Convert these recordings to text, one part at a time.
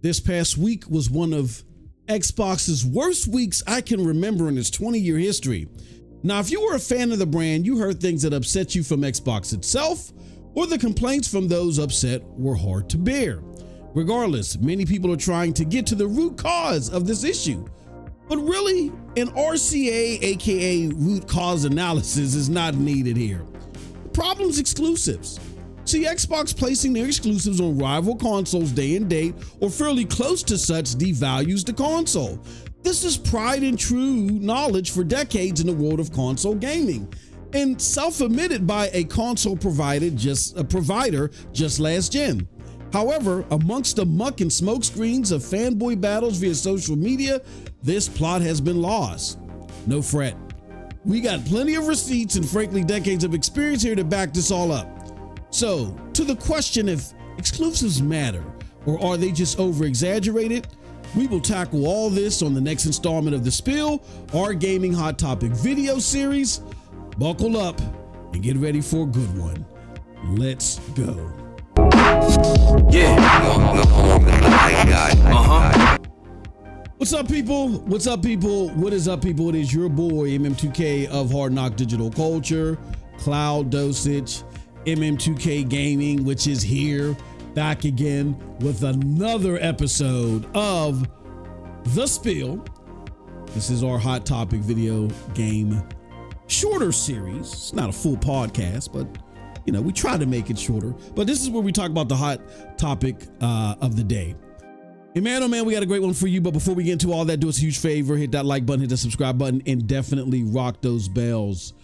This past week was one of Xbox's worst weeks I can remember in its 20-year history. Now, if you were a fan of the brand, you heard things that upset you from Xbox itself, or the complaints from those upset were hard to bear. Regardless, many people are trying to get to the root cause of this issue. But really, an RCA, aka root cause analysis, is not needed here. The problem's exclusives. See, Xbox placing their exclusives on rival consoles day and date, or fairly close to such, devalues the console. This is tried and true knowledge for decades in the world of console gaming, and self-admitted by a console provider just last gen. However, amongst the muck and smoke screens of fanboy battles via social media, this plot has been lost. No fret. We got plenty of receipts and frankly decades of experience here to back this all up. So, to the question if exclusives matter, or are they just over-exaggerated? We will tackle all this on the next installment of The Spill, our gaming hot topic video series. Buckle up and get ready for a good one. Let's go. Yeah. What's up, people? What's up, people? What is up, people? It is your boy MM2K of Hard Knock Digital Culture, Cloud Dosage, MM2K Gaming, which is here back again with another episode of The Spill. This is our hot topic video game shorter series. It's not a full podcast, but you know, we try to make it shorter, but this is where we talk about the hot topic of the day. And man, oh man, we got a great one for you. But before we get into all that, do us a huge favor, hit that like button, hit that subscribe button, and definitely rock those bells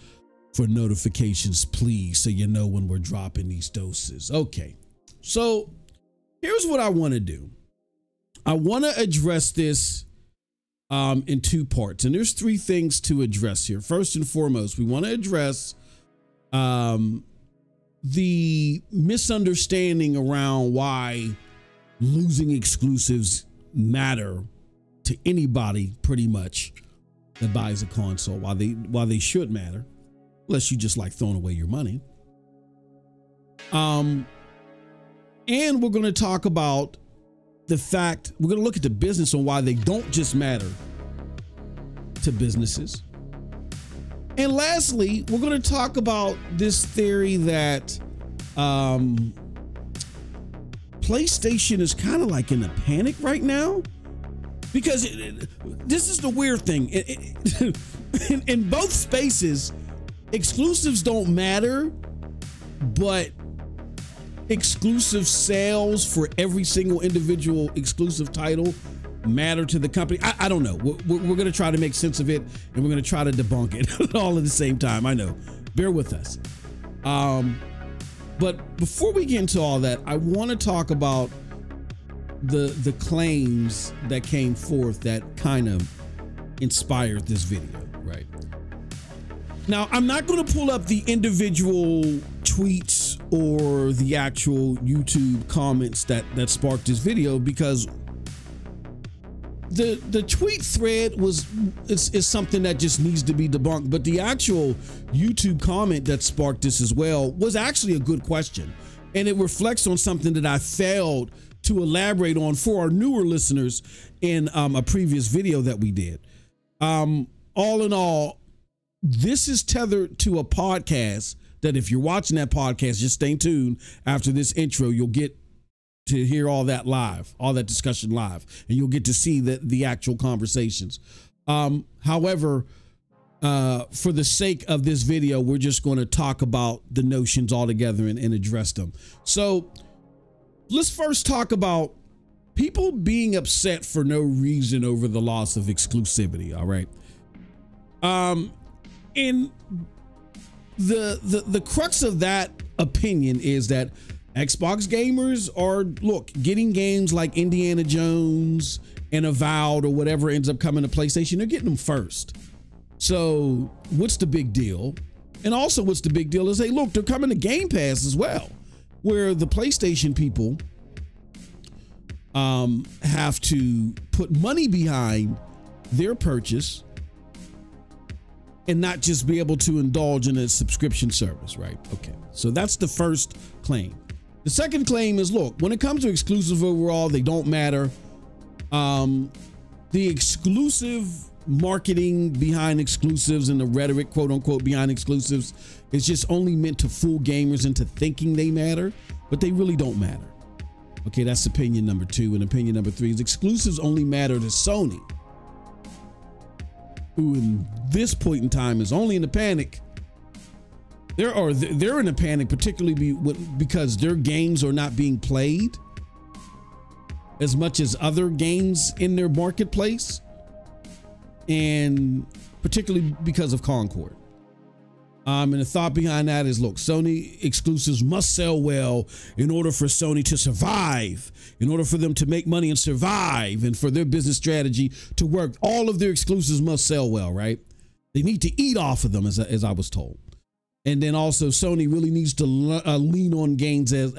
for notifications, please, so you know when we're dropping these doses. Okay, so here's what I want to do. I want to address this in two parts, and there's three things to address here. First and foremost, we want to address the misunderstanding around why losing exclusives matter to anybody pretty much that buys a console, why they should matter, unless you just like throwing away your money. And we're going to talk about the fact, we're going to look at the business on why they don't just matter to businesses. And lastly, we're going to talk about this theory that PlayStation is kind of like in a panic right now, because this is the weird thing. In both spaces, exclusives don't matter, but exclusive sales for every single individual exclusive title matter to the company. I don't know. We're going to try to make sense of it, and we're going to try to debunk it all at the same time. I know. Bear with us. But before we get into all that, I want to talk about the claims that came forth that kind of inspired this video, right? Now, I'm not going to pull up the individual tweets or the actual YouTube comments that sparked this video, because the tweet thread is something that just needs to be debunked, but the actual YouTube comment that sparked this as well was actually a good question, and it reflects on something that I failed to elaborate on for our newer listeners in a previous video that we did. All in all, this is tethered to a podcast that, if you're watching that podcast, just stay tuned after this intro. You'll get to hear all that live, all that discussion live, and you'll get to see the actual conversations. However, for the sake of this video, we're just going to talk about the notions altogether and address them. So let's first talk about people being upset for no reason over the loss of exclusivity. All right. And the crux of that opinion is that Xbox gamers are, look, getting games like Indiana Jones and Avowed or whatever ends up coming to PlayStation, they're getting them first. So what's the big deal? And also what's the big deal is, hey, look, they're coming to Game Pass as well, where the PlayStation people have to put money behind their purchase and not just be able to indulge in a subscription service, right? Okay, so that's the first claim. The second claim is, look, when it comes to exclusive overall, they don't matter. The exclusive marketing behind exclusives and the rhetoric, quote unquote, behind exclusives is just only meant to fool gamers into thinking they matter, but they really don't matter. Okay, that's opinion number two. And opinion number three is exclusives only matter to Sony, who in this point in time is only in a panic. They're in a panic, particularly because their games are not being played as much as other games in their marketplace, and particularly because of Concord. And the thought behind that is, look, Sony exclusives must sell well in order for Sony to survive, in order for them to make money and survive, and for their business strategy to work. All of their exclusives must sell well, right? They need to eat off of them, as I was told. And then also Sony really needs to lean on games as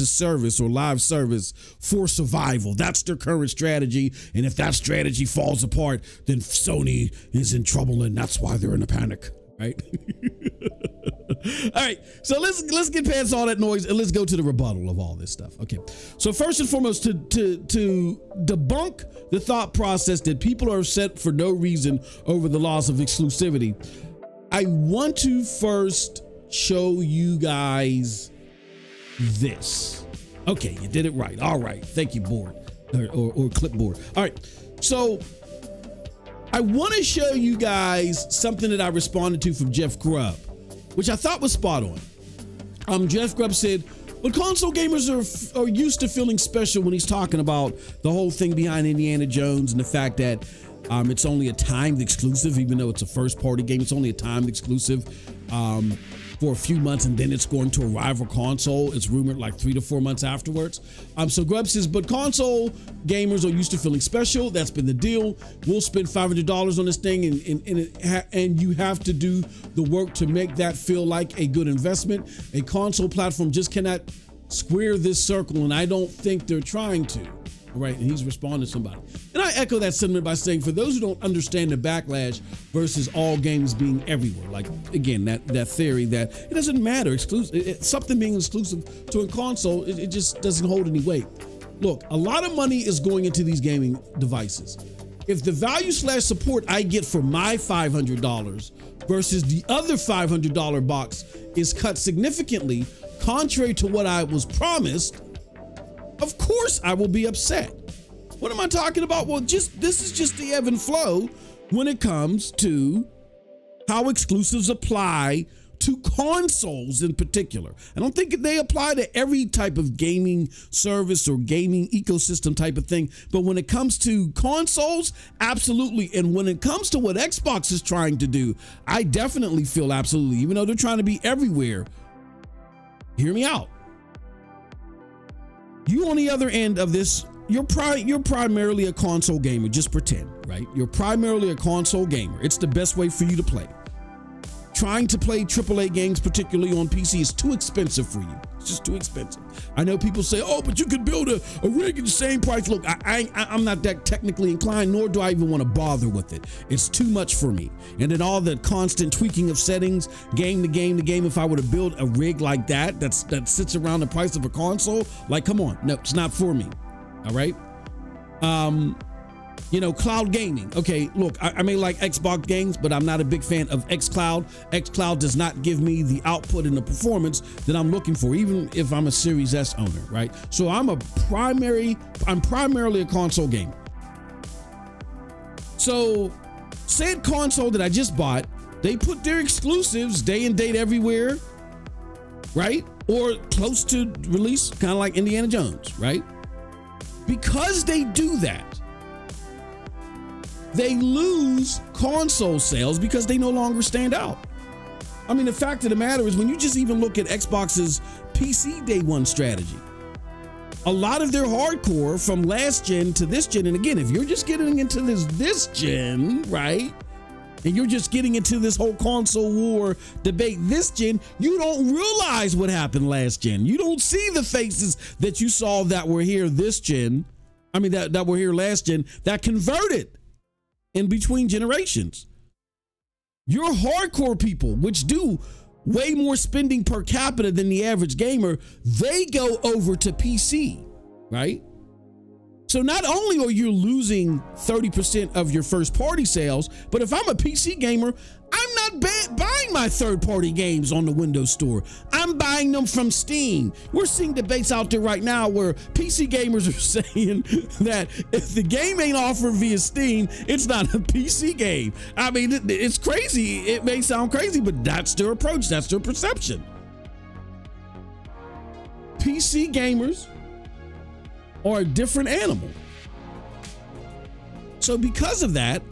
a service or live service for survival. That's their current strategy. And if that strategy falls apart, then Sony is in trouble, and that's why they're in a panic. Right. All right. So let's get past all that noise and let's go to the rebuttal of all this stuff. Okay. So first and foremost, to debunk the thought process that people are upset for no reason over the loss of exclusivity, I want to first show you guys this. Okay. You did it right. All right. Thank you, board or clipboard. All right. So I want to show you guys something that I responded to from Jeff Grubb, which I thought was spot on. Jeff Grubb said, well, console gamers are used to feeling special when he's talking about the whole thing behind Indiana Jones and the fact that it's only a timed exclusive, even though it's a first-party game. It's only a timed exclusive for a few months, and then it's going to a rival console. It's rumored like 3 to 4 months afterwards. So Grubb says, but console gamers are used to feeling special. That's been the deal. We'll spend $500 on this thing, and you have to do the work to make that feel like a good investment. A console platform just cannot square this circle, and I don't think they're trying to. All right, and he's responding to somebody. And I echo that sentiment by saying, for those who don't understand the backlash versus all games being everywhere, like, again, that theory that it doesn't matter, something being exclusive to a console, it just doesn't hold any weight. Look, a lot of money is going into these gaming devices. If the value/support I get for my $500 versus the other $500 box is cut significantly, contrary to what I was promised, of course I will be upset. What am I talking about? Well, this is just the ebb and flow when it comes to how exclusives apply to consoles in particular. I don't think they apply to every type of gaming service or gaming ecosystem type of thing, but when it comes to consoles, absolutely. And when it comes to what Xbox is trying to do, I definitely feel absolutely, even though they're trying to be everywhere. Hear me out. You on the other end of this, you're primarily a console gamer. Just pretend, right? You're primarily a console gamer. It's the best way for you to play. Trying to play AAA games, particularly on PC, is too expensive for you. It's just too expensive. I know people say, oh, but you could build a rig at the same price. Look, I'm not that technically inclined, nor do I even want to bother with it. It's too much for me. And then all the constant tweaking of settings, game to game to game, if I were to build a rig like that, that sits around the price of a console, like, come on, no, it's not for me. All right. You know, cloud gaming. Okay, look, I may like Xbox games, but I'm not a big fan of Xcloud. Xcloud does not give me the output and the performance that I'm looking for, even if I'm a Series S owner, right? So I'm primarily a console gamer. So said console that I just bought, they put their exclusives day and date everywhere, right? Or close to release, kind of like Indiana Jones, right? Because they do that, they lose console sales because they no longer stand out. I mean, the fact of the matter is, when you just even look at Xbox's PC day one strategy, a lot of their hardcore from last gen to this gen, and again, if you're just getting into this gen, right, and you're just getting into this whole console war debate this gen, you don't realize what happened last gen. You don't see the faces that you saw that were here this gen, I mean, that were here last gen, that converted in between generations. Your hardcore people, which do way more spending per capita than the average gamer, they go over to PC, right? So not only are you losing 30% of your first party sales, but if I'm a PC gamer, I'm not buying my third-party games on the Windows Store. I'm buying them from Steam. We're seeing debates out there right now where PC gamers are saying that if the game ain't offered via Steam, it's not a PC game. I mean, it's crazy. It may sound crazy, but that's their approach. That's their perception. PC gamers are a different animal. So because of that,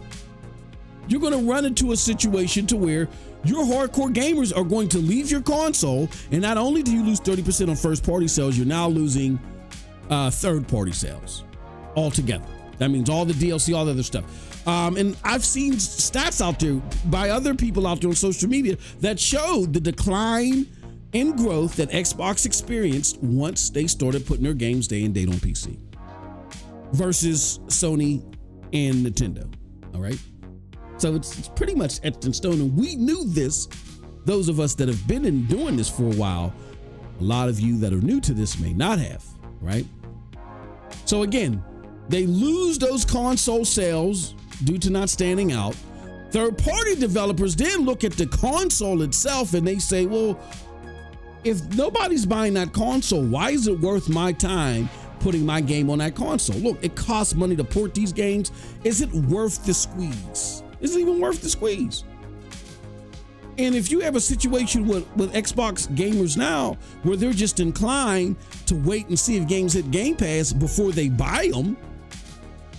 you're going to run into a situation to where your hardcore gamers are going to leave your console, and not only do you lose 30% on first-party sales, you're now losing third-party sales altogether. That means all the DLC, all the other stuff. And I've seen stats out there by other people out there on social media that showed the decline in growth that Xbox experienced once they started putting their games day and date on PC versus Sony and Nintendo, all right? So it's pretty much etched in stone, and we knew this. Those of us that have been in doing this for a while, a lot of you that are new to this may not have, right? So again, they lose those console sales due to not standing out. Third-party developers then look at the console itself and they say, well, if nobody's buying that console, why is it worth my time putting my game on that console? Look, it costs money to port these games. Is it worth the squeeze? Is it even worth the squeeze? And if you have a situation with Xbox gamers now where they're just inclined to wait and see if games hit Game Pass before they buy them,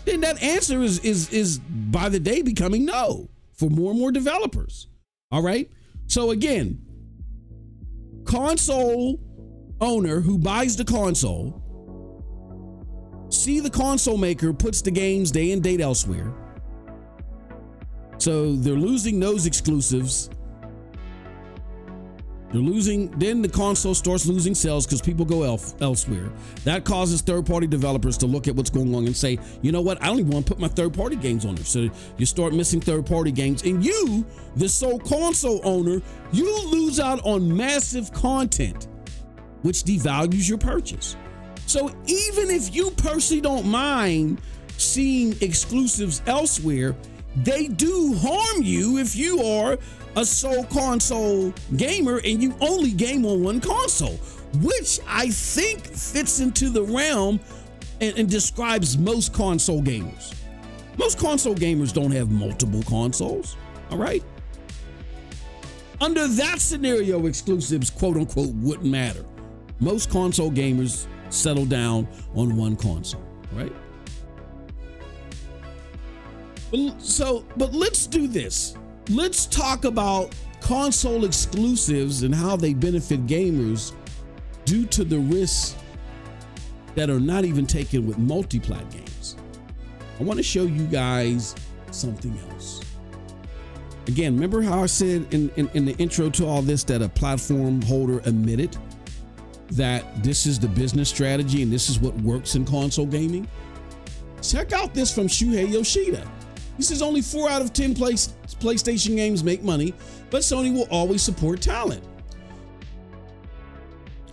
then that answer is by the day becoming no for more and more developers. All right. So again, console owner who buys the console, see the console maker puts the games day and date elsewhere. So they're losing those exclusives. They're losing, then the console starts losing sales because people go elsewhere. That causes third-party developers to look at what's going on and say, you know what, I only want to put my third-party games on there. So you start missing third-party games, and you, the sole console owner, you lose out on massive content, which devalues your purchase. So even if you personally don't mind seeing exclusives elsewhere, they do harm you if you are a sole console gamer and you only game on one console, which I think fits into the realm and describes most console gamers. Most console gamers don't have multiple consoles, all right? Under that scenario, exclusives, quote unquote, wouldn't matter. Most console gamers settle down on one console, right? But let's do this. Let's talk about console exclusives and how they benefit gamers due to the risks that are not even taken with multi-plat games. I want to show you guys something else. Again, remember how I said in the intro to all this that a platform holder admitted that this is the business strategy and this is what works in console gaming? Check out this from Shuhei Yoshida. He says only 4 out of 10 PlayStation games make money, but Sony will always support talent.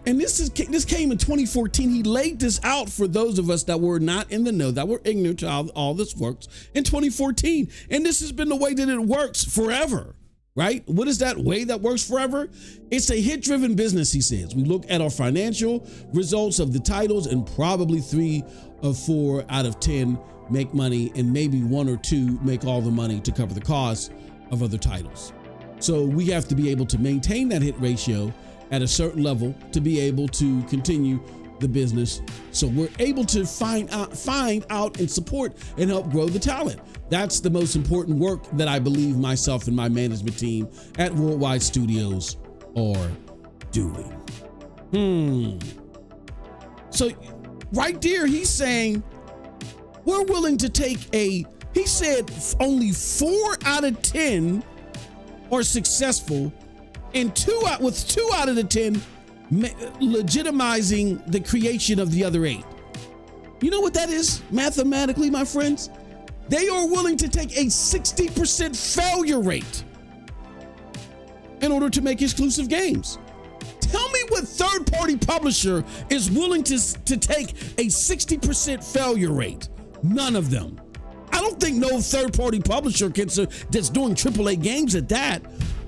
And this came in 2014. He laid this out for those of us that were not in the know, that were ignorant to how all this works in 2014. And this has been the way that it works forever, right? What is that way that works forever? It's a hit-driven business, he says. We look at our financial results of the titles and probably 3 of 4 out of 10 make money, and maybe 1 or 2 make all the money to cover the cost of other titles. So we have to be able to maintain that hit ratio at a certain level to be able to continue the business. So we're able to find out and support and help grow the talent. That's the most important work that I believe myself and my management team at Worldwide Studios are doing. So right there, he's saying, we're willing to take he said only 4 out of 10 are successful, and with 2 out of the 10 legitimizing the creation of the other 8. You know what that is mathematically, my friends? They are willing to take a 60% failure rate in order to make exclusive games. Tell me what third-party publisher is willing to take a 60% failure rate. None of them. I don't think no third-party publisher can, that's doing AAA games at that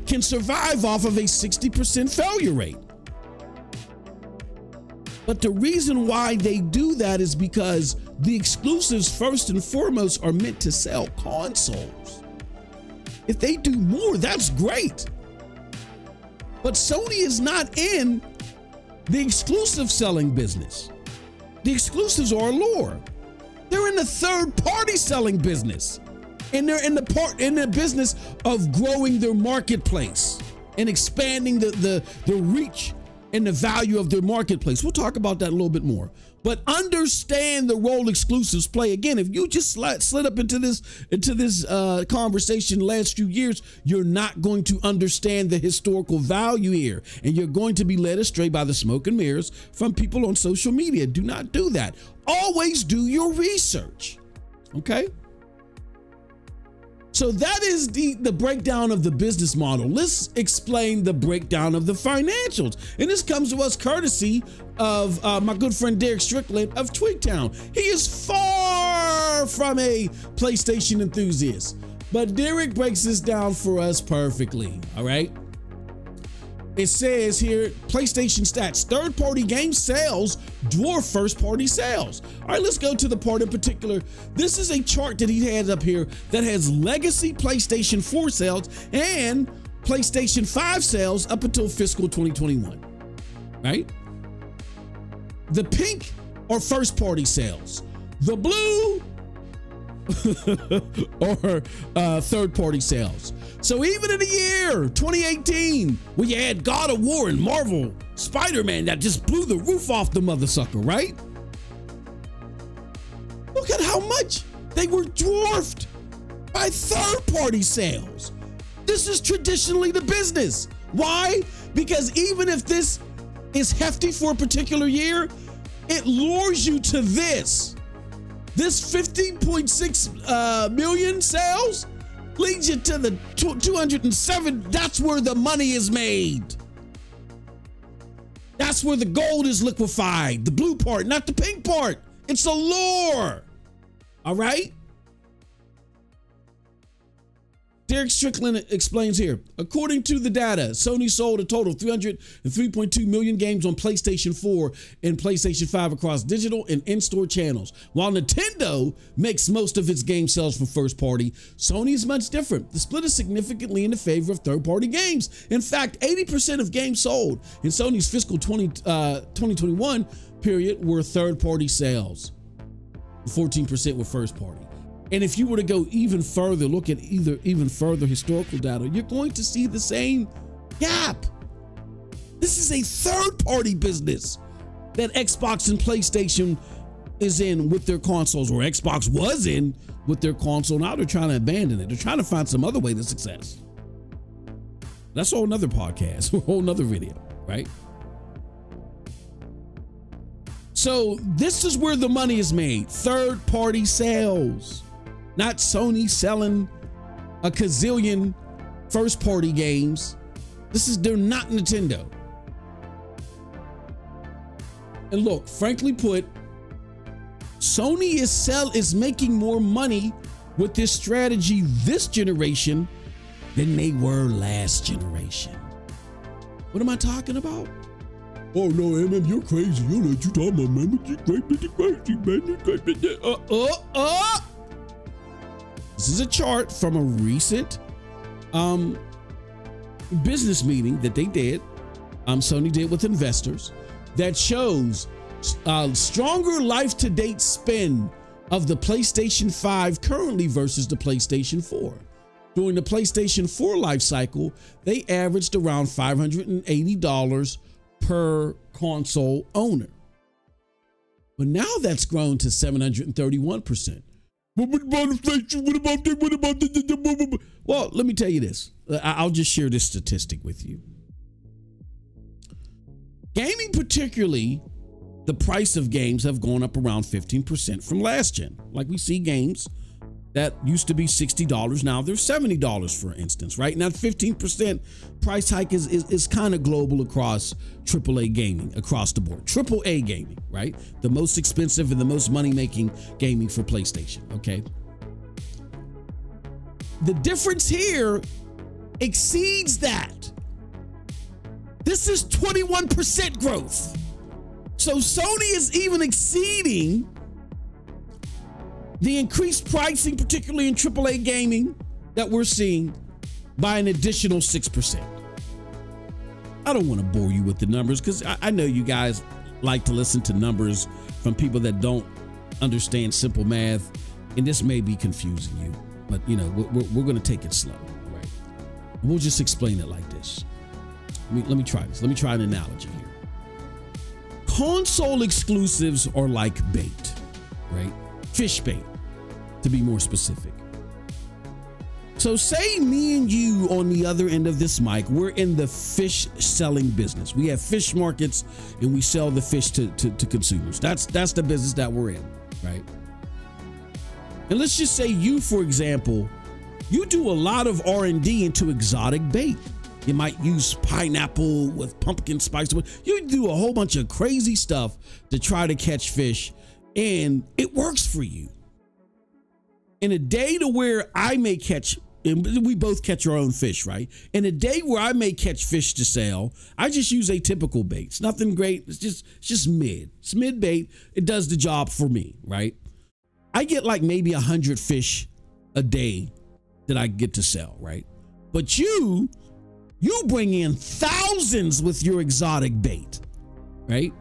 can survive off of a 60% failure rate. But the reason why they do that is because the exclusives, first and foremost, are meant to sell consoles. If they do more, that's great. But Sony is not in the exclusive selling business. The exclusives are a lure. They're in the third-party selling business. And they're in the business of growing their marketplace and expanding the reach and the value of their marketplace. We'll talk about that a little bit more. But understand the role exclusives play. Again, if you just slid up into this conversation the last few years, you're not going to understand the historical value here. And you're going to be led astray by the smoke and mirrors from people on social media. Do not do that. Always do your research. Okay? So that is the breakdown of the business model. Let's explain the breakdown of the financials. And this comes to us courtesy of my good friend Derek Strickland of TweakTown. He is far from a PlayStation enthusiast, but Derek breaks this down for us perfectly, all right? It says here, PlayStation stats, third-party game sales dwarf first-party sales. All right, let's go to the part in particular. This is a chart that he has up here that has legacy PlayStation 4 sales and PlayStation 5 sales up until fiscal 2021, right? The pink are first-party sales. The blue or third-party sales. So even in the year 2018, when you had God of War and Marvel's Spider-Man that just blew the roof off the mother sucker, right? Look at how much they were dwarfed by third-party sales. This is traditionally the business. Why? Because even if this is hefty for a particular year, it lures you to this. This 15.6 million sales leads you to the 207. That's where the money is made. That's where the gold is liquefied. The blue part, not the pink part. It's a lure. All right? Derek Strickland explains here, according to the data, Sony sold a total of 303.2 million games on PlayStation 4 and PlayStation 5 across digital and in-store channels. While Nintendo makes most of its game sales from first party, Sony is much different. The split is significantly in the favor of third-party games. In fact, 80% of games sold in Sony's fiscal 2021 period were third-party sales. 14% were first-party. And if you were to go even further, look at even further historical data, you're going to see the same gap. This is a third-party business that Xbox and PlayStation is in with their consoles, or Xbox was in with their console. Now they're trying to abandon it. They're trying to find some other way to success. That's a whole nother podcast, a whole nother video, right? So this is where the money is made, third-party sales. Not Sony selling a gazillion first-party games. They're not Nintendo. And look, frankly put, Sony is making more money with this strategy this generation than they were last generation. What am I talking about? Oh no, MM, you're crazy. You know what you talking about, man? You're crazy, man. You're crazy. This is a chart from a recent business meeting that they did, Sony did with investors, that shows stronger life-to-date spend of the PlayStation 5 currently versus the PlayStation 4. During the PlayStation 4 life cycle, they averaged around $580 per console owner. But now that's grown to 731%. Well, let me tell you this. I'll just share this statistic with you. Gaming, particularly the price of games, have gone up around 15% from last gen. Like we see games that used to be $60. Now they're $70, for instance, right? Now, 15% price hike is kind of global across AAA gaming, across the board. AAA gaming, right? The most expensive and the most money-making gaming for PlayStation, okay? The difference here exceeds that. This is 21% growth. So Sony is even exceeding the increased pricing, particularly in AAA gaming, that we're seeing by an additional 6%. I don't want to bore you with the numbers because I know you guys like to listen to numbers from people that don't understand simple math, and this may be confusing you, but you know, we're going to take it slow, right? We'll just explain it like this. Let me try this. Let me try an analogy here. Console exclusives are like bait, right? Fish bait, to be more specific. So say me and you on the other end of this mic, we're in the fish selling business. We have fish markets and we sell the fish to consumers. That's the business that we're in, right? And let's just say you, for example, you do a lot of R&D into exotic bait. You might use pineapple with pumpkin spice. You do a whole bunch of crazy stuff to try to catch fish, and it works for you. In a day to where I may catch, and we both catch our own fish, right? In a day where I may catch fish to sell, I just use atypical bait. It's nothing great. It's just mid. It's mid bait. It does the job for me, right? I get like maybe 100 fish a day that I get to sell, right? But you bring in thousands with your exotic bait, right?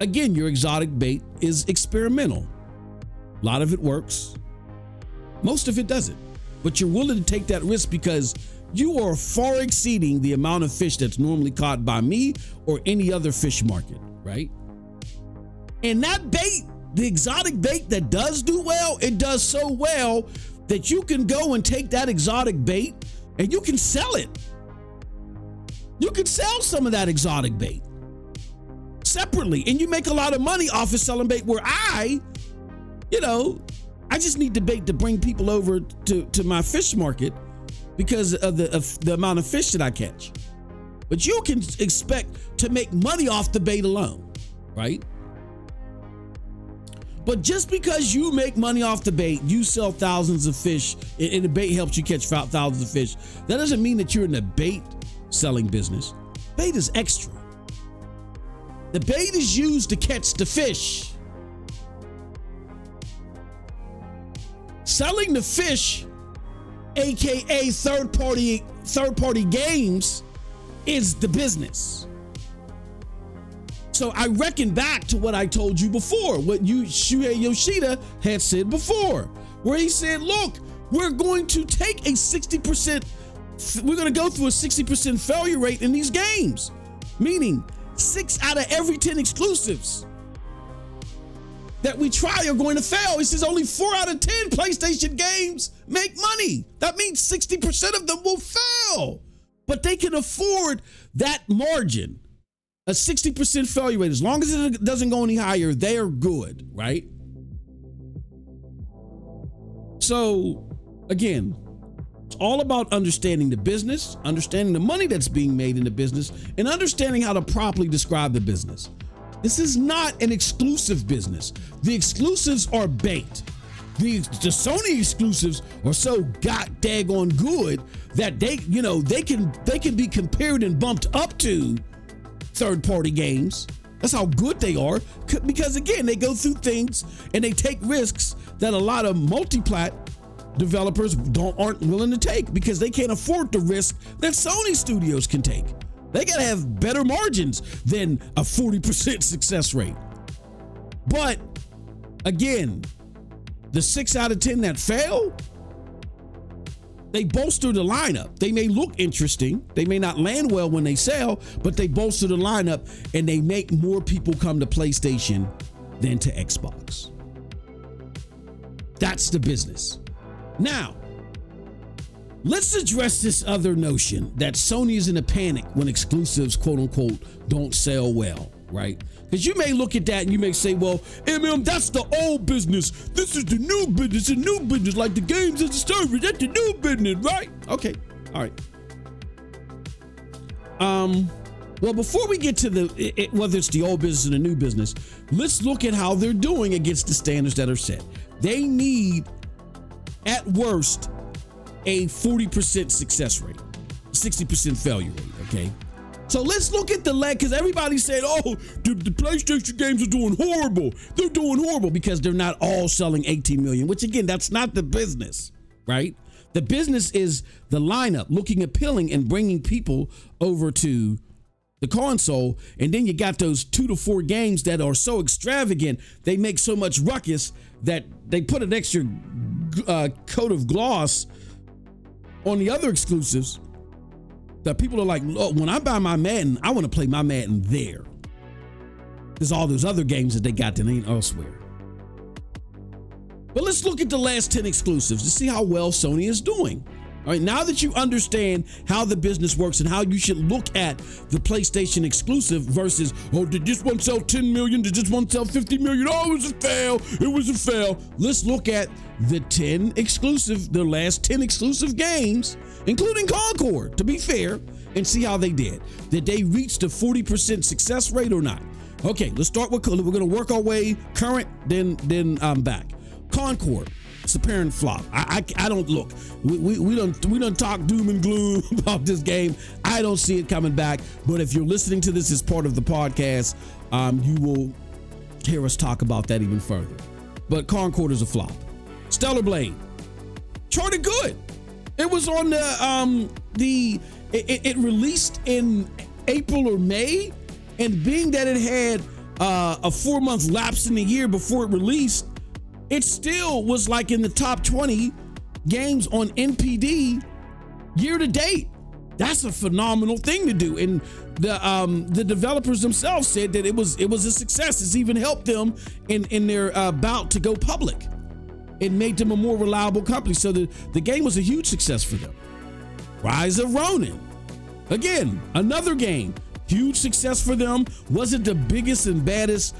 Again, your exotic bait is experimental. A lot of it works. Most of it doesn't. But you're willing to take that risk because you are far exceeding the amount of fish that's normally caught by me or any other fish market, right? And that bait, the exotic bait that does do well, it does so well that you can go and take that exotic bait and you can sell it. You can sell some of that exotic bait separately, and you make a lot of money off of selling bait, where I just need the bait to bring people over to my fish market because of the amount of fish that I catch. But you can expect to make money off the bait alone, right? But just because you make money off the bait, you sell thousands of fish, and the bait helps you catch thousands of fish, that doesn't mean that you're in the bait selling business. Bait is extra. The bait is used to catch the fish. Selling the fish, aka third-party games, is the business. So I reckon back to what I told you before, what Shuhei Yoshida had said before, where he said, look, we're going to take a 60%, we're going to go through a 60% failure rate in these games, meaning 6 out of every 10 exclusives that we try are going to fail. He says only 4 out of 10 PlayStation games make money. That means 60% of them will fail, but they can afford that margin. A 60% failure rate, as long as it doesn't go any higher, they are good, right? So, again, it's all about understanding the business, understanding the money that's being made in the business, and understanding how to properly describe the business. This is not an exclusive business. The exclusives are bait. The Sony exclusives are so god-daggone good that they can be compared and bumped up to third-party games. That's how good they are, because again, they go through things and they take risks that a lot of multi-plat developers aren't willing to take because they can't afford the risk that Sony studios can take. They gotta have better margins than a 40% success rate. But again, the 6 out of 10 that fail, they bolster the lineup. They may look interesting. They may not land well when they sell, but they bolster the lineup and they make more people come to PlayStation than to Xbox. That's the business. Now, let's address this other notion that Sony is in a panic when exclusives, quote unquote, don't sell well. right? Because you may look at that and you may say, well, MM, that's the old business. This is the new business, like the games as a service. That's the new business, right? Okay, all right. Well, before we get to the whether it's the old business or the new business, let's look at how they're doing against the standards that are set. They need, at worst, a 40% success rate, 60% failure rate, okay? So let's look at the lag, because everybody said, oh, the PlayStation games are doing horrible. They're doing horrible because they're not all selling 18 million, which, again, that's not the business, right? The business is the lineup, looking appealing and bringing people over to the console. And then you got those 2 to 4 games that are so extravagant, they make so much ruckus that they put an extra coat of gloss on the other exclusives that people are like, oh, when I buy my Madden, I want to play my Madden there. There's all those other games that they got that ain't elsewhere. But let's look at the last 10 exclusives to see how well Sony is doing. All right, now that you understand how the business works and how you should look at the PlayStation exclusive versus, oh, did this one sell 10 million? Did this one sell 50 million? Oh, it was a fail. It was a fail. Let's look at the 10 exclusive, the last 10 exclusive games, including Concord, to be fair, and see how they did. Did they reach the 40% success rate or not? Okay, let's start with, we're going to work our way current, then I'm back. Concord. It's a parent flop. I don't look. We don't talk doom and gloom about this game. I don't see it coming back. But if you're listening to this as part of the podcast, you will hear us talk about that even further. But Concord is a flop. Stellar Blade charted good. It was on it released in April or May, and being that it had a 4-month lapse in the year before it released, it still was like in the top 20 games on NPD year to date. That's a phenomenal thing to do. And the developers themselves said that it was a success. It's even helped them in their bout to go public. It made them a more reliable company. So the game was a huge success for them. Rise of Ronin. Again, another game. Huge success for them. Wasn't the biggest and baddest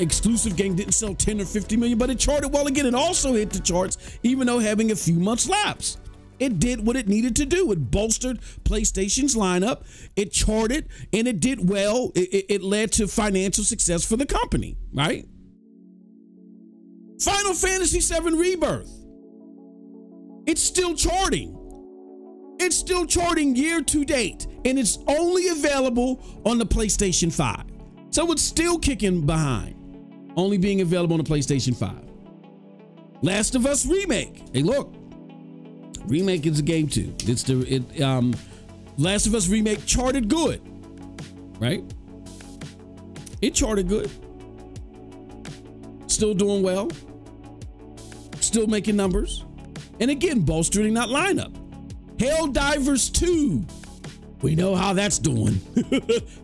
exclusive game, didn't sell 10 or 50 million, but it charted well again. It also hit the charts, even though having a few months lapse. It did what it needed to do. It bolstered PlayStation's lineup. It charted, and it did well. It led to financial success for the company, right? Final Fantasy VII Rebirth. It's still charting. It's still charting year to date, and it's only available on the PlayStation 5. So it's still kicking behind, only being available on the PlayStation 5. Last of Us Remake. Hey, look, Remake is a game too. It's Last of Us Remake charted good, right? It charted good. Still doing well. Still making numbers. And again, bolstering that lineup. Helldivers 2. We know how that's doing.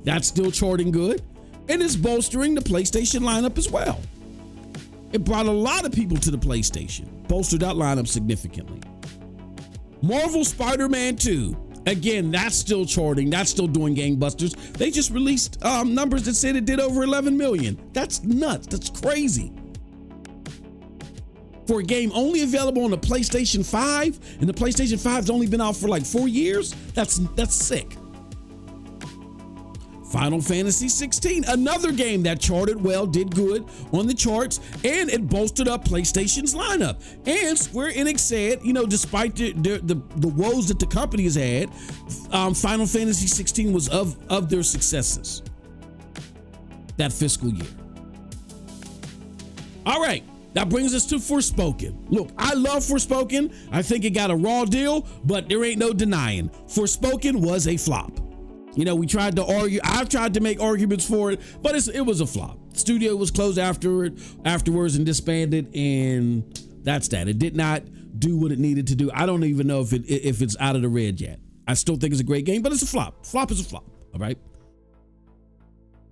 That's still charting good. And it's bolstering the PlayStation lineup as well. It brought a lot of people to the PlayStation, bolstered that lineup significantly. Marvel's Spider-Man 2. Again, that's still charting. That's still doing gangbusters. They just released numbers that said it did over 11 million. That's nuts. That's crazy. For a game only available on the PlayStation 5, and the PlayStation 5's only been out for like 4 years, that's sick. Final Fantasy 16, another game that charted well, did good on the charts, and it bolstered up PlayStation's lineup. And Square Enix said, you know, despite the woes that the company has had, Final Fantasy 16 was of their successes that fiscal year. All right, that brings us to Forspoken. Look, I love Forspoken. I think it got a raw deal, but there ain't no denying Forspoken was a flop. You know, we tried to argue. I've tried to make arguments for it, but it was a flop. Studio was closed afterwards and disbanded, and that's that. It did not do what it needed to do. I don't even know if it's out of the red yet. I still think it's a great game, but it's a flop. Flop is a flop, all right?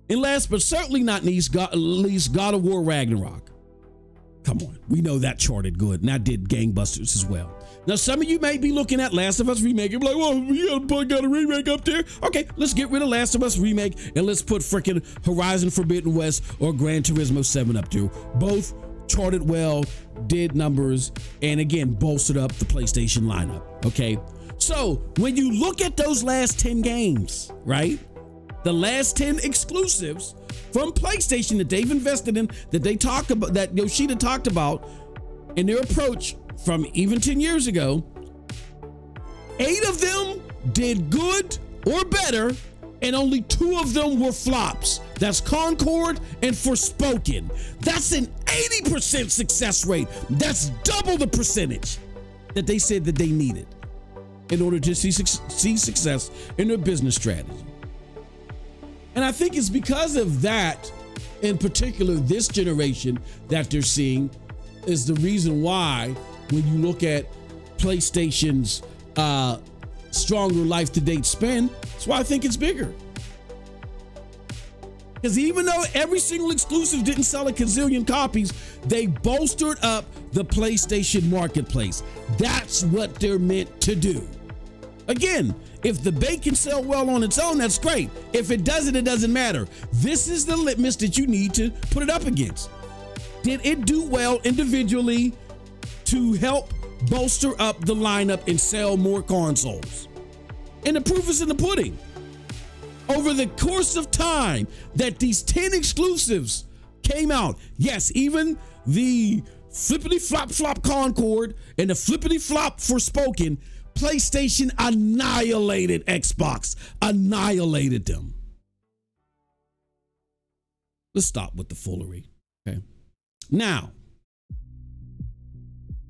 And last but certainly not least, God of War Ragnarok. Come on, we know that charted good, and I did gangbusters as well. Now, some of you may be looking at Last of Us Remake. You're like, well, we got a remake up there. Okay, let's get rid of Last of Us Remake, and let's put freaking Horizon Forbidden West or Gran Turismo 7 up there. Both charted well, did numbers, and again, bolstered up the PlayStation lineup, okay? So, when you look at those last 10 games, right? The last 10 exclusives from PlayStation that they've invested in, that they talk about, that Yoshida talked about in their approach from even 10 years ago, 8 of them did good or better, and only 2 of them were flops. That's Concord and Forspoken. That's an 80% success rate. That's double the percentage that they said that they needed in order to see success in their business strategy. And I think it's because of that, in particular, this generation that they're seeing is the reason why when you look at PlayStation's stronger life-to-date spend, that's why I think it's bigger. Because even though every single exclusive didn't sell a gazillion copies, they bolstered up the PlayStation marketplace. That's what they're meant to do. Again, if the bait can sell well on its own, that's great. If it doesn't, it doesn't matter. This is the litmus that you need to put it up against. Did it do well individually to help bolster up the lineup and sell more consoles? And the proof is in the pudding. Over the course of time that these 10 exclusives came out, yes, even the flippity-flop-flop Concord and the flippity-flop Forspoken, PlayStation annihilated Xbox, annihilated them. Let's stop with the foolery, okay? Now,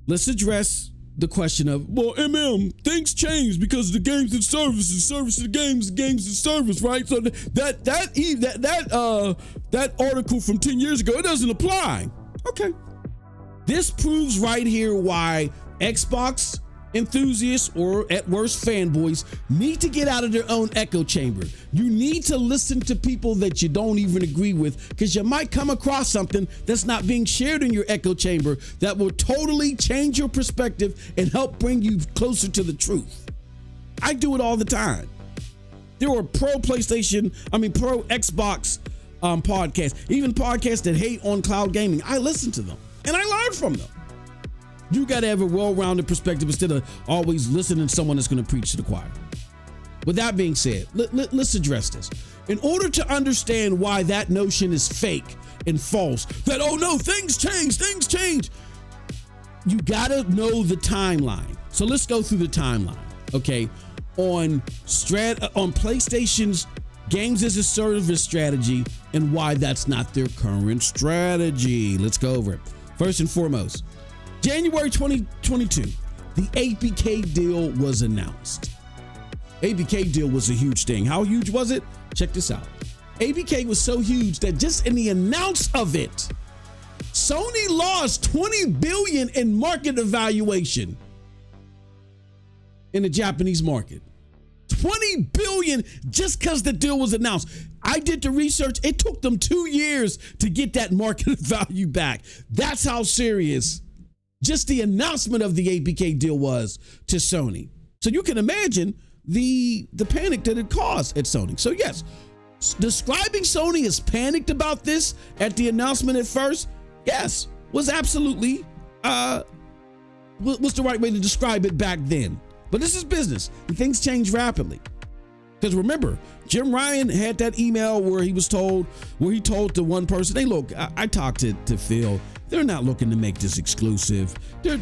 let's address the question of, well, MM, things change because the games and service and service to games and service, right? So that article from 10 years ago, it doesn't apply. Okay. This proves right here why Xbox enthusiasts, or at worst fanboys, need to get out of their own echo chamber. You need to listen to people that you don't even agree with, because you might come across something that's not being shared in your echo chamber that will totally change your perspective and help bring you closer to the truth. I do it all the time. There are pro Xbox podcasts, even podcasts that hate on cloud gaming. I listen to them and I learn from them. You got to have a well-rounded perspective instead of always listening to someone that's going to preach to the choir. With that being said, let's address this. In order to understand why that notion is fake and false, that, oh no, things change, you got to know the timeline. So let's go through the timeline, okay? On PlayStation's games as a service strategy and why that's not their current strategy. Let's go over it. First and foremost, January 2022, the ABK deal was announced. ABK deal was a huge thing. How huge was it? Check this out. ABK was so huge that just in the announce of it, Sony lost $20 billion in market evaluation in the Japanese market. $20 billion just because the deal was announced. I did the research. It took them 2 years to get that market value back. That's how serious just the announcement of the ABK deal was to Sony. So you can imagine the panic that it caused at Sony. So yes, describing Sony as panicked about this at the announcement at first, yes, was absolutely, what's the right way to describe it back then? But this is business, and things change rapidly. Because remember, Jim Ryan had that email where he was told, where he told the one person, hey, look, I talked to Phil. They're not looking to make this exclusive. They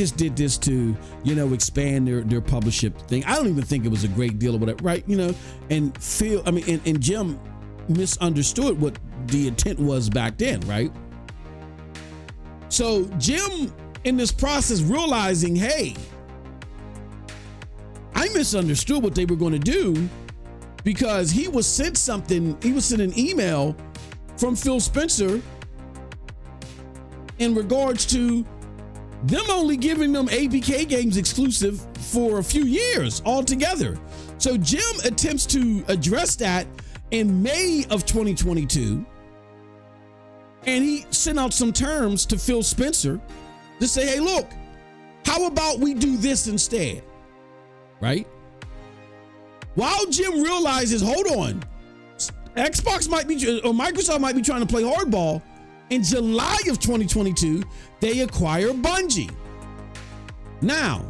just did this to, you know, expand their publisher thing. I don't even think it was a great deal or whatever, right? You know, and Phil, I mean, and Jim misunderstood what the intent was back then, right? So Jim, in this process, realizing, hey, I misunderstood what they were going to do, because he was sent something, he was sent an email from Phil Spencer in regards to them only giving them ABK games exclusive for a few years altogether. So Jim attempts to address that in May of 2022 and he sent out some terms to Phil Spencer to say, hey, look, how about we do this instead? Right? While Jim realizes, hold on, Xbox might be, or Microsoft might be trying to play hardball, in July of 2022, they acquire Bungie. Now,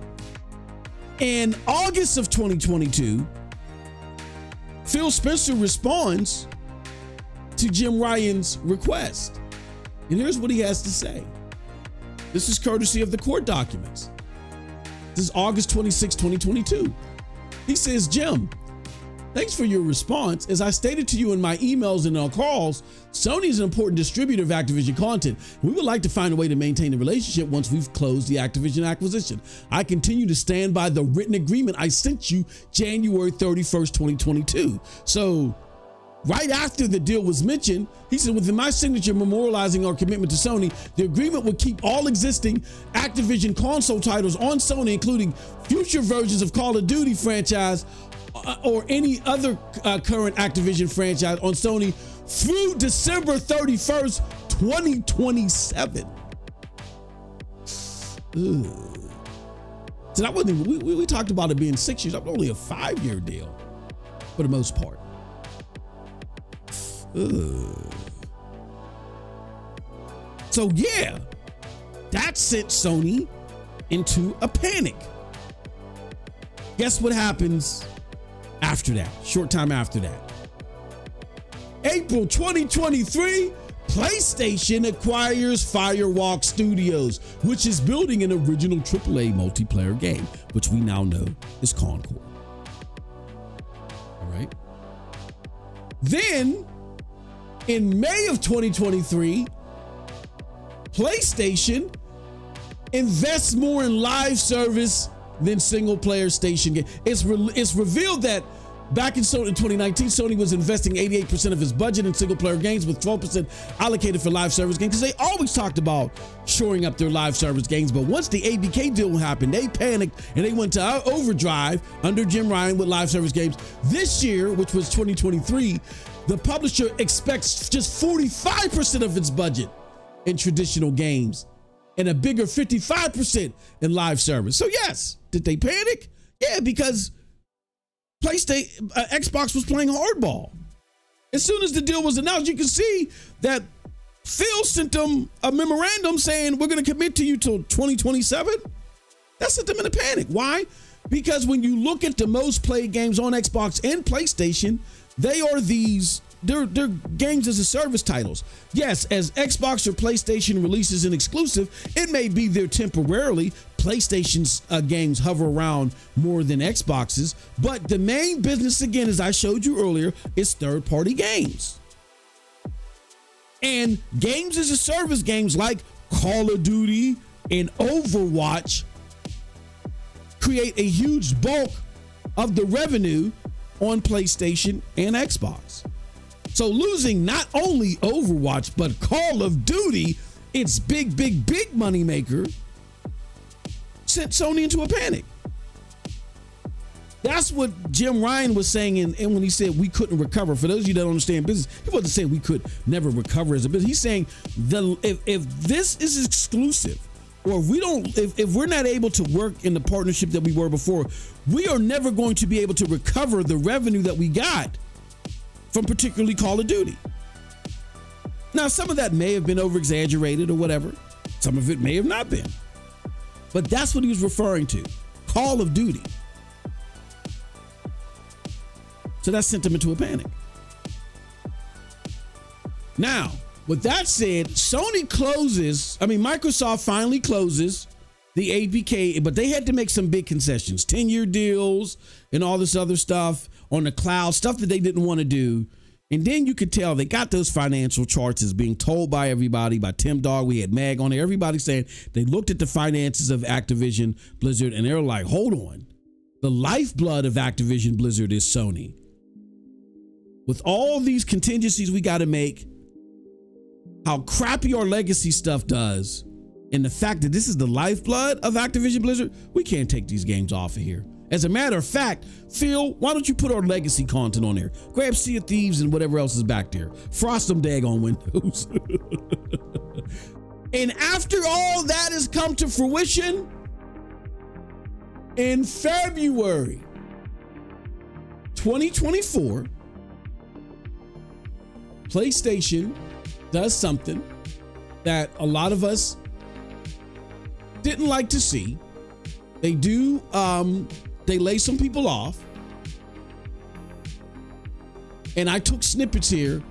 in August of 2022, Phil Spencer responds to Jim Ryan's request. And here's what he has to say. This is courtesy of the court documents. This is August 26, 2022. He says, Jim, thanks for your response. As I stated to you in my emails and on calls, Sony is an important distributor of Activision content. We would like to find a way to maintain the relationship once we've closed the Activision acquisition. I continue to stand by the written agreement I sent you January 31st, 2022. So right after the deal was mentioned, he said, within my signature memorializing our commitment to Sony, the agreement would keep all existing Activision console titles on Sony, including future versions of Call of Duty franchise, or any other current Activision franchise on Sony through December 31st, 2027. Ooh. So that wasn't, we talked about it being 6 years, only a 5-year deal for the most part. Ooh. So yeah, that sent Sony into a panic. Guess what happens after that, short time after that? April 2023, PlayStation acquires Firewalk Studios, which is building an original AAA multiplayer game, which we now know is Concord. All right. Then in May of 2023, PlayStation invests more in live service than single player station game. It's revealed that back in 2019, Sony was investing 88% of its budget in single player games, with 12% allocated for live service games, because they always talked about shoring up their live service games. But once the ABK deal happened, they panicked and they went to overdrive under Jim Ryan with live service games. This year, which was 2023, the publisher expects just 45% of its budget in traditional games and a bigger 55% in live service. So yes, did they panic? Yeah, because PlayStation, Xbox was playing hardball. As soon as the deal was announced, you can see that Phil sent them a memorandum saying, we're going to commit to you till 2027. That sent them in a panic. Why? Because when you look at the most played games on Xbox and PlayStation, they are these, they're games as a service titles. Yes, as Xbox or PlayStation releases an exclusive, it may be there temporarily. PlayStation's games hover around more than Xbox's, but the main business, again, as I showed you earlier, is third-party games. And games as a service games like Call of Duty and Overwatch create a huge bulk of the revenue on PlayStation and Xbox. So losing not only Overwatch, but Call of Duty, its big, big, big moneymaker, sent Sony into a panic. That's what Jim Ryan was saying, and when he said we couldn't recover. For those of you that don't understand business, he wasn't saying we could never recover as a business. He's saying the if this is exclusive, or we don't, if we're not able to work in the partnership that we were before, we are never going to be able to recover the revenue that we got from particularly Call of Duty. Now, some of that may have been over-exaggerated or whatever. Some of it may have not been. But that's what he was referring to, Call of Duty. So that sent him into a panic. Now, with that said, Microsoft finally closes the ABK, but they had to make some big concessions, 10-year deals and all this other stuff on the cloud, stuff that they didn't want to do. And then you could tell they got those financial charts as being told by everybody, by Tim Dog. We had Mag on there. Everybody saying they looked at the finances of Activision Blizzard and they're like, hold on. The lifeblood of Activision Blizzard is Sony. With all these contingencies we got to make, how crappy our legacy stuff does, and the fact that this is the lifeblood of Activision Blizzard, we can't take these games off of here. As a matter of fact, Phil, why don't you put our legacy content on there? Grab Sea of Thieves and whatever else is back there. Frost them dag on Windows. And after all that has come to fruition, in February 2024, PlayStation does something that a lot of us didn't like to see. They do, they lay some people off. And I took snippets here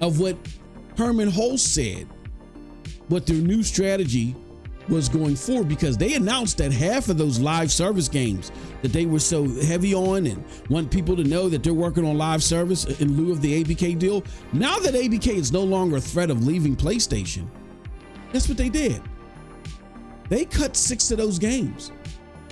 of what Herman Hulst said, what their new strategy was going forward, because they announced that half of those live service games that they were so heavy on and want people to know that they're working on live service in lieu of the ABK deal. Now that ABK is no longer a threat of leaving PlayStation, that's what they did. They cut 6 of those games.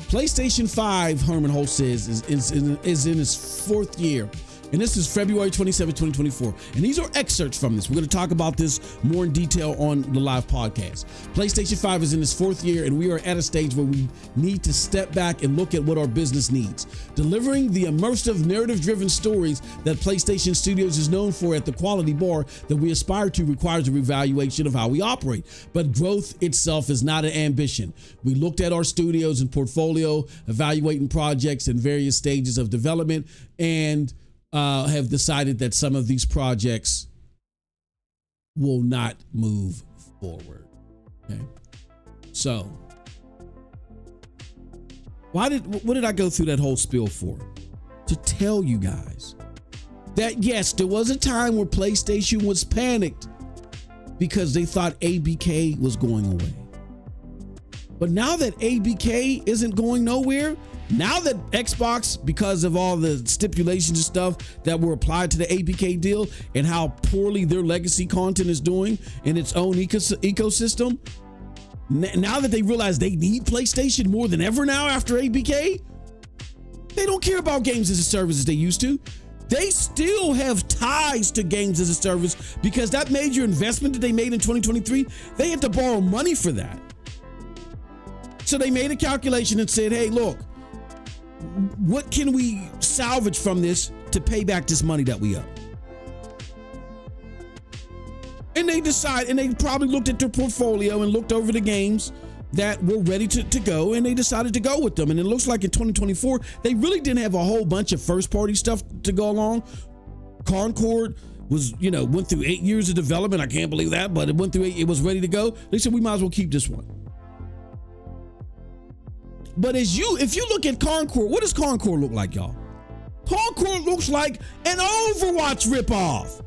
PlayStation 5, Herman Hulst says, is in its 4th year. And this is February 27, 2024. And these are excerpts from this. We're going to talk about this more in detail on the live podcast. PlayStation 5 is in its 4th year, and we are at a stage where we need to step back and look at what our business needs. Delivering the immersive, narrative-driven stories that PlayStation Studios is known for at the quality bar that we aspire to requires a reevaluation of how we operate. But growth itself is not an ambition. We looked at our studios and portfolio, evaluating projects in various stages of development, and have decided that some of these projects will not move forward. Okay, so what did I go through that whole spiel for? To tell you guys that yes, there was a time where PlayStation was panicked because they thought ABK was going away. But now that ABK isn't going nowhere, now that Xbox, because of all the stipulations and stuff that were applied to the ABK deal and how poorly their legacy content is doing in its own ecosystem, now that they realize they need PlayStation more than ever now after ABK, they don't care about games as a service as they used to. They still have ties to games as a service because that major investment that they made in 2023, they had to borrow money for that. So they made a calculation and said, hey, look, what can we salvage from this to pay back this money that we owe? And they decide, and they probably looked at their portfolio and looked over the games that were ready to go, and they decided to go with them. And it looks like in 2024, they really didn't have a whole bunch of first-party stuff to go along. Concord was, you know, went through 8 years of development. I can't believe that, but it went through 8, it was ready to go. They said, we might as well keep this one. But if you look at Concord, what does Concord look like, y'all? Concord looks like an Overwatch ripoff.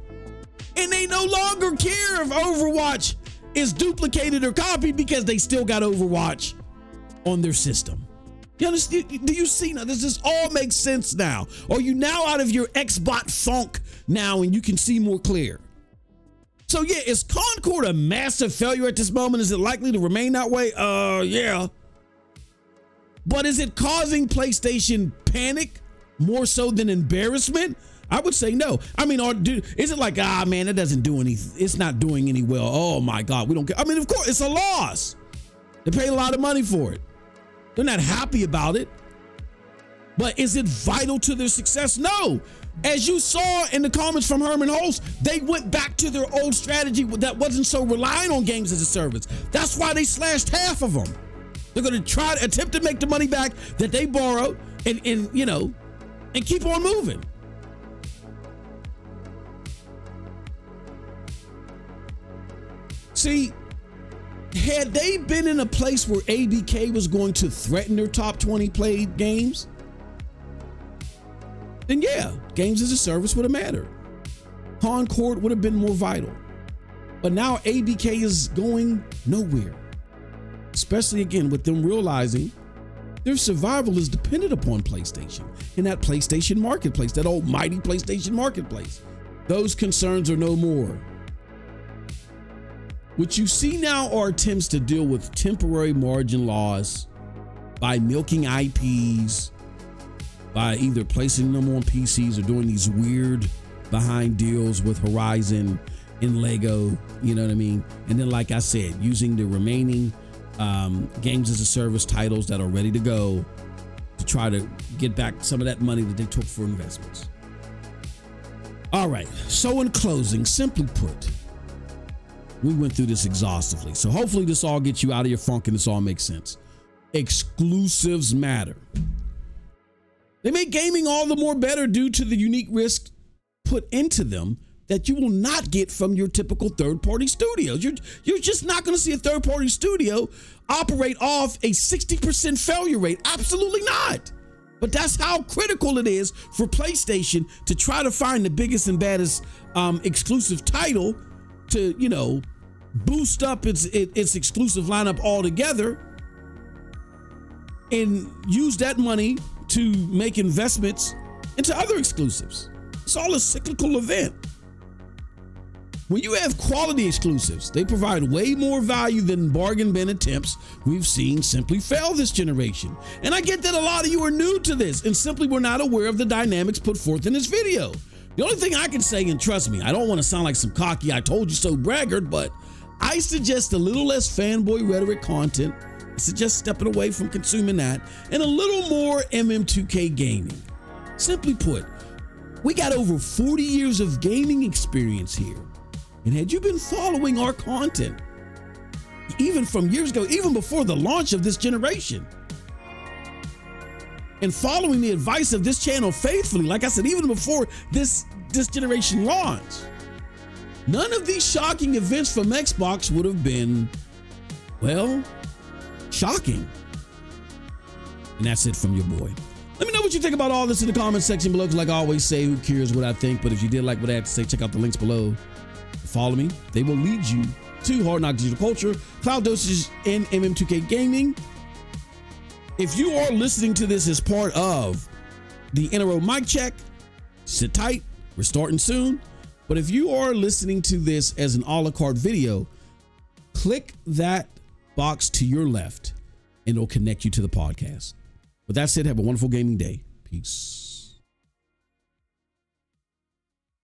And they no longer care if Overwatch is duplicated or copied because they still got Overwatch on their system. You understand? Do you see now? Does this all make sense now? Are you now out of your Xbox funk now and you can see more clear? So yeah, is Concord a massive failure at this moment? Is it likely to remain that way? Yeah. But is it causing PlayStation panic more so than embarrassment? I would say no. I mean, is it like, ah, man, it doesn't do anything. It's not doing any well. Oh, my God, we don't care. I mean, of course, it's a loss. They paid a lot of money for it. They're not happy about it. But is it vital to their success? No. As you saw in the comments from Herman Hulst, they went back to their old strategy that wasn't so reliant on games as a service. That's why they slashed half of them. They're going to try to attempt to make the money back that they borrowed and keep on moving. See, had they been in a place where ABK was going to threaten their top 20 played games, then yeah, games as a service would have mattered. Concord would have been more vital. But now ABK is going nowhere. Especially, again, with them realizing their survival is dependent upon PlayStation and that PlayStation marketplace, that almighty PlayStation marketplace. Those concerns are no more. What you see now are attempts to deal with temporary margin loss by milking IPs, by either placing them on PCs or doing these weird behind deals with Horizon and Lego, you know what I mean? And then, like I said, using the remaining games as a service titles that are ready to go to try to get back some of that money that they took for investments. All right, so in closing, simply put, We went through this exhaustively. So hopefully this all gets you out of your funk and this all makes sense. Exclusives matter. They make gaming all the more better due to the unique risk put into them that you will not get from your typical third-party studios. You're just not going to see a third-party studio operate off a 60% failure rate. Absolutely not. But that's how critical it is for PlayStation to try to find the biggest and baddest exclusive title to, you know, boost up its exclusive lineup altogether and use that money to make investments into other exclusives. It's all a cyclical event. When you have quality exclusives, they provide way more value than bargain bin attempts we've seen simply fail this generation. And I get that a lot of you are new to this and simply were not aware of the dynamics put forth in this video. The only thing I can say, and trust me, I don't want to sound like some cocky, I told you so braggart, but I suggest a little less fanboy rhetoric content. I suggest stepping away from consuming that and a little more MM2K gaming. Simply put, we got over 40 years of gaming experience here. And had you been following our content, even from years ago, even before the launch of this generation, and following the advice of this channel faithfully, like I said, even before this generation launched, none of these shocking events from Xbox would have been, well, shocking. And that's it from your boy. Let me know what you think about all this in the comments section below, because like I always say, who cares what I think? But if you did like what I had to say, check out the links below. Follow me. They will lead you to Hard Knock Digital Culture, Cloud Dosage, and MM2K Gaming. If you are listening to this as part of the NRO mic check, sit tight. We're starting soon. But if you are listening to this as an a la carte video, click that box to your left and it'll connect you to the podcast. But that's it. Have a wonderful gaming day. Peace.